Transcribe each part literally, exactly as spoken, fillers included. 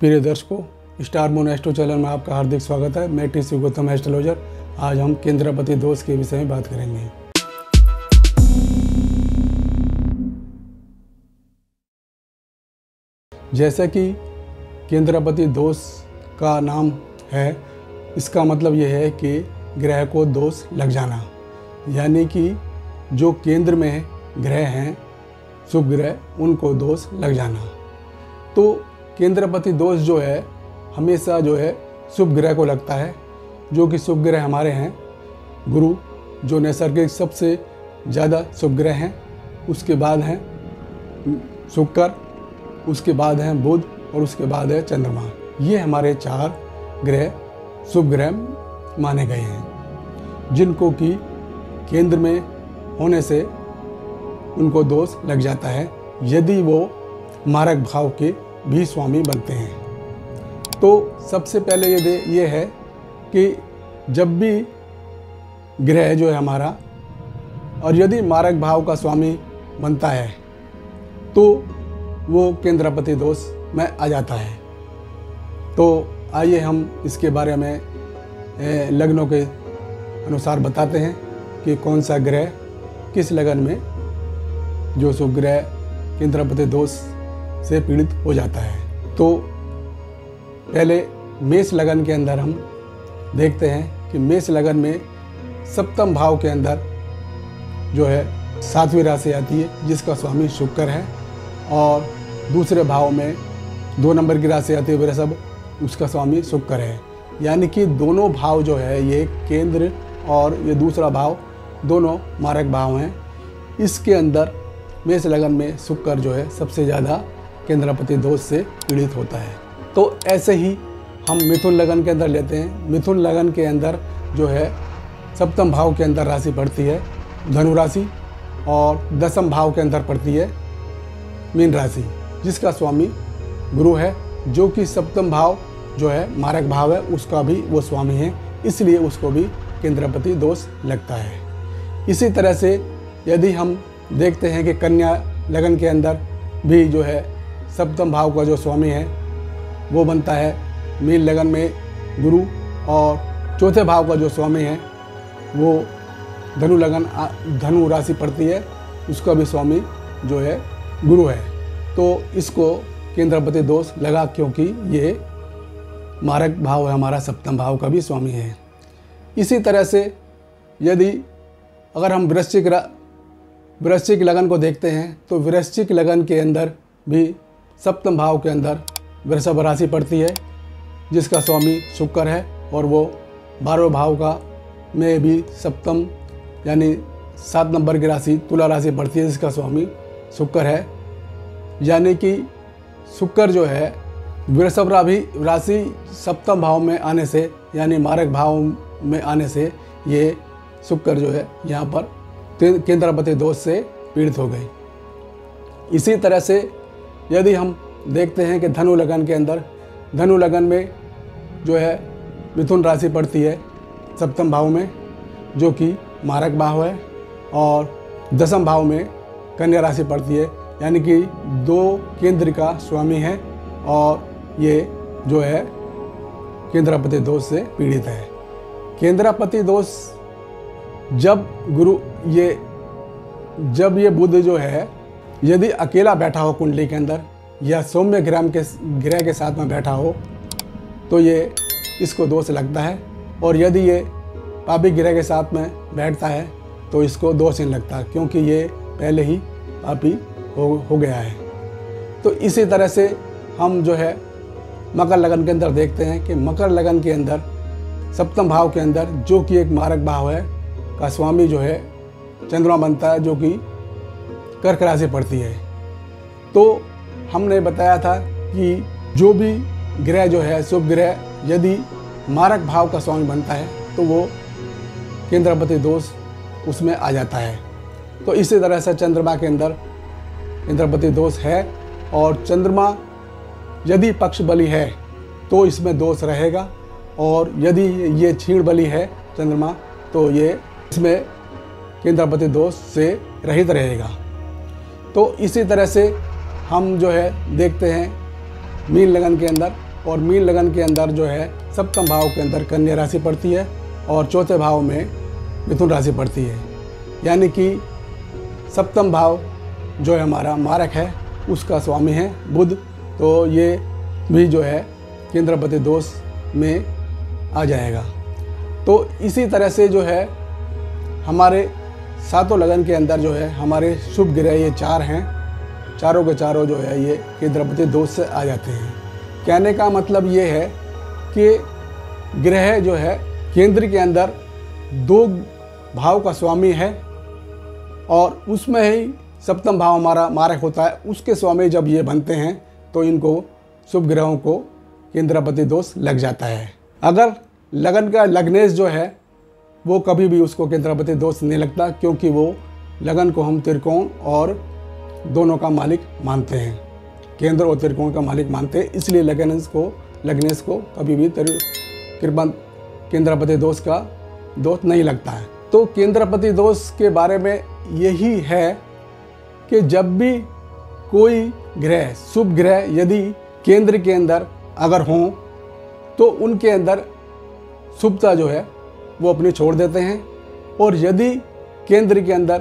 प्रिय दर्शकों, star moon astro channel में आपका हार्दिक स्वागत है। मैं टी सी गौतम एस्ट्रोलॉजर। आज हम केंद्रापति दोष के विषय में बात करेंगे। जैसा कि केंद्रापति दोष का नाम है, इसका मतलब यह है कि ग्रह को दोष लग जाना, यानी कि जो केंद्र में ग्रह हैं, शुभ ग्रह, उनको दोष लग जाना। तो केंद्रापति दोष जो है हमेशा जो है शुभ ग्रह को लगता है, जो कि शुभ ग्रह हमारे हैं गुरु, जो नैसर्गिक सबसे ज़्यादा शुभ ग्रह हैं। उसके बाद हैं शुक्र, उसके बाद हैं बुध और उसके बाद है चंद्रमा। ये हमारे चार ग्रह शुभ ग्रह माने गए हैं, जिनको कि केंद्र में होने से उनको दोष लग जाता है यदि वो मारक भाव के भी स्वामी बनते हैं। तो सबसे पहले ये ये है कि जब भी ग्रह जो है हमारा और यदि मारक भाव का स्वामी बनता है तो वो केंद्रापति दोष में आ जाता है। तो आइए हम इसके बारे में लग्नों के अनुसार बताते हैं कि कौन सा ग्रह किस लगन में जो शुभ ग्रह केंद्रापति दोष से पीड़ित हो जाता है। तो पहले मेष लगन के अंदर हम देखते हैं कि मेष लगन में सप्तम भाव के अंदर जो है सातवीं राशि आती है, जिसका स्वामी शुक्र है, और दूसरे भाव में दो नंबर की राशि आती है वृषभ, उसका स्वामी शुक्र है। यानी कि दोनों भाव जो है, ये केंद्र और ये दूसरा भाव, दोनों मारक भाव हैं। इसके अंदर मेष लगन में शुक्र जो है सबसे ज़्यादा केंद्रापति दोष से पीड़ित होता है। तो ऐसे ही हम मिथुन लगन के अंदर लेते हैं। मिथुन लगन के अंदर जो है सप्तम भाव के अंदर राशि पड़ती है धनु राशि, और दसम भाव के अंदर पड़ती है मीन राशि, जिसका स्वामी गुरु है, जो कि सप्तम भाव जो है मारक भाव है, उसका भी वो स्वामी है, इसलिए उसको भी केंद्रापति दोष लगता है। इसी तरह से यदि हम देखते हैं कि कन्या लगन के अंदर भी जो है सप्तम भाव का जो स्वामी है वो बनता है मीन लगन में गुरु, और चौथे भाव का जो स्वामी है वो धनु लगन धनु राशि पड़ती है, उसका भी स्वामी जो है गुरु है। तो इसको केंद्रापति दोष लगा, क्योंकि ये मारक भाव है हमारा, सप्तम भाव का भी स्वामी है। इसी तरह से यदि अगर हम वृश्चिक वृश्चिक लगन को देखते हैं तो वृश्चिक लगन के अंदर भी सप्तम भाव के अंदर वृषभ राशि पड़ती है, जिसका स्वामी शुक्र है, और वो बारहवें भाव का में भी सप्तम यानी सात नंबर की राशि तुला राशि पड़ती है, जिसका स्वामी शुक्र है। यानी कि शुक्र जो है वृषभ राशि सप्तम भाव में आने से, यानी मारक भाव में आने से, ये शुक्र जो है यहाँ पर केंद्रापति दोष से पीड़ित हो गई। इसी तरह से यदि हम देखते हैं कि धनु लगन के अंदर धनु लगन में जो है मिथुन राशि पड़ती है सप्तम भाव में, जो कि मारक भाव है, और दसम भाव में कन्या राशि पड़ती है, यानी कि दो केंद्र का स्वामी है, और ये जो है केंद्रापति दोष से पीड़ित है। केंद्रापति दोष जब गुरु ये जब ये बुध जो है यदि अकेला बैठा हो कुंडली के अंदर या सौम्य ग्राम के ग्रह के साथ में बैठा हो तो ये इसको दोष लगता है, और यदि ये पापी ग्रह के साथ में बैठता है तो इसको दोष नहीं लगता, क्योंकि ये पहले ही पापी हो हो गया है। तो इसी तरह से हम जो है मकर लगन के अंदर देखते हैं कि मकर लगन के अंदर सप्तम भाव के अंदर, जो कि एक मारक भाव है, का स्वामी जो है चंद्रमा बनता है, जो कि कर्क राशि पड़ती है। तो हमने बताया था कि जो भी ग्रह जो है शुभ ग्रह यदि मारक भाव का स्वामी बनता है तो वो केंद्रापति दोष उसमें आ जाता है। तो इसी तरह से चंद्रमा के अंदर केंद्रापति दोष है, और चंद्रमा यदि पक्ष बली है तो इसमें दोष रहेगा, और यदि ये क्षीण बली है चंद्रमा तो ये इसमें केंद्रापति दोष से रहित रहेगा। तो इसी तरह से हम जो है देखते हैं मीन लगन के अंदर और मीन लगन के अंदर जो है सप्तम भाव के अंदर कन्या राशि पड़ती है और चौथे भाव में मिथुन राशि पड़ती है। यानी कि सप्तम भाव जो है हमारा मारक है, उसका स्वामी है बुध, तो ये भी जो है केंद्रपति दोष में आ जाएगा। तो इसी तरह से जो है हमारे सातों लगन के अंदर जो है हमारे शुभ ग्रह ये चार हैं, चारों के चारों जो है ये केंद्रपति दोष से आ जाते हैं। कहने का मतलब ये है कि ग्रह जो है केंद्र के अंदर दो भाव का स्वामी है और उसमें ही सप्तम भाव हमारा मारक होता है, उसके स्वामी जब ये बनते हैं तो इनको शुभ ग्रहों को केंद्रापति दोष लग जाता है। अगर लगन का लग्नेश जो है वो कभी भी उसको केंद्रापति दोष नहीं लगता, क्योंकि वो लगन को हम त्रिकोण और दोनों का मालिक मानते हैं, केंद्र और त्रिकोण का मालिक मानते हैं, इसलिए लग्नेश को लग्नेश को कभी भी त्रिकोण केंद्रापति दोष का दोष नहीं लगता है। तो केंद्रापति दोष के बारे में यही है कि जब भी कोई ग्रह शुभ ग्रह यदि केंद्र के अंदर अगर हों तो उनके अंदर शुभता जो है वो अपनी छोड़ देते हैं, और यदि केंद्र के अंदर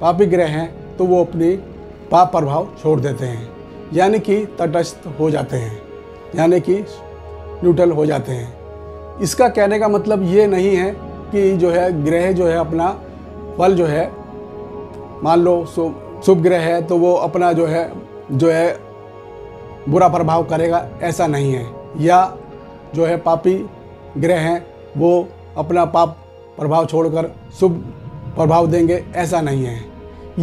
पापी ग्रह हैं तो वो अपनी पाप प्रभाव छोड़ देते हैं, यानी कि तटस्थ हो जाते हैं, यानी कि न्यूट्रल हो जाते हैं। इसका कहने का मतलब ये नहीं है कि जो है ग्रह जो है अपना फल जो है, मान लो शुभ ग्रह है तो वो अपना जो है जो है बुरा प्रभाव करेगा, ऐसा नहीं है, या जो है पापी ग्रह हैं वो अपना पाप प्रभाव छोड़कर शुभ प्रभाव देंगे, ऐसा नहीं है।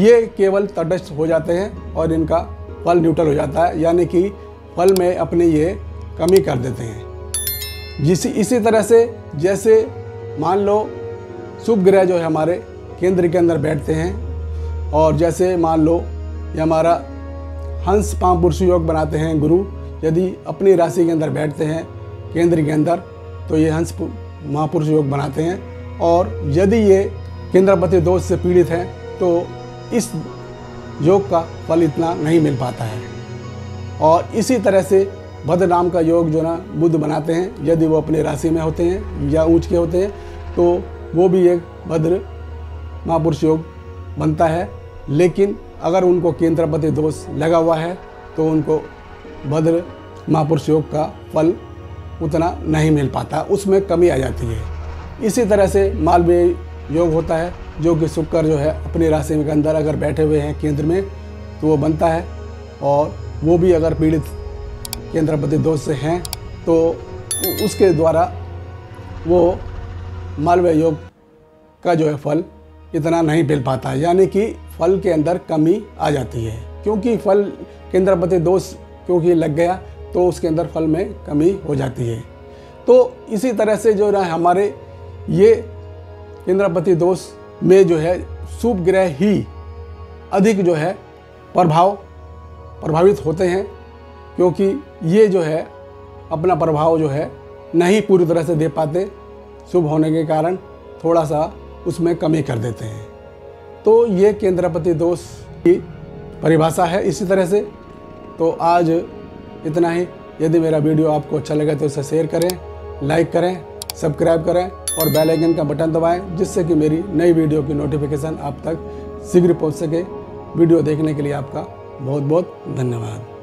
ये केवल तटस्थ हो जाते हैं और इनका फल न्यूट्रल हो जाता है, यानी कि फल में अपनी ये कमी कर देते हैं। जिस इसी तरह से जैसे मान लो शुभ ग्रह जो है हमारे केंद्र के अंदर बैठते हैं, और जैसे मान लो ये हमारा हंस पांपुरुष योग बनाते हैं गुरु, यदि अपनी राशि के अंदर बैठते हैं केंद्र के अंदर तो ये हंस महापुरुष योग बनाते हैं, और यदि ये केंद्रापति दोष से पीड़ित हैं तो इस योग का फल इतना नहीं मिल पाता है। और इसी तरह से भद्र नाम का योग जो ना बुध बनाते हैं, यदि वो अपनी राशि में होते हैं या ऊंच के होते हैं तो वो भी एक भद्र महापुरुष योग बनता है, लेकिन अगर उनको केंद्रापति दोष लगा हुआ है तो उनको भद्र महापुरुष योग का फल उतना नहीं मिल पाता, उसमें कमी आ जाती है। इसी तरह से मालवीय योग होता है, जो कि शुक्र जो है अपनी राशि के अंदर अगर बैठे हुए हैं केंद्र में तो वो बनता है, और वो भी अगर पीड़ित केंद्रापति दोष से हैं तो उसके द्वारा वो मालवीय योग का जो है फल इतना नहीं मिल पाता, यानी कि फल के अंदर कमी आ जाती है, क्योंकि फल केंद्रापति दोष क्योंकि लग गया तो उसके अंदर फल में कमी हो जाती है। तो इसी तरह से जो ना हमारे ये केंद्रापति दोष में जो है शुभ ग्रह ही अधिक जो है प्रभाव प्रभावित होते हैं, क्योंकि ये जो है अपना प्रभाव जो है नहीं पूरी तरह से दे पाते, शुभ होने के कारण थोड़ा सा उसमें कमी कर देते हैं। तो ये केंद्रापति दोष की परिभाषा है। इसी तरह से तो आज इतना ही। यदि मेरा वीडियो आपको अच्छा लगे तो इसे शेयर करें, लाइक करें, सब्सक्राइब करें और बेल आइकन का बटन दबाएं, जिससे कि मेरी नई वीडियो की नोटिफिकेशन आप तक शीघ्र पहुंच सके। वीडियो देखने के लिए आपका बहुत बहुत धन्यवाद।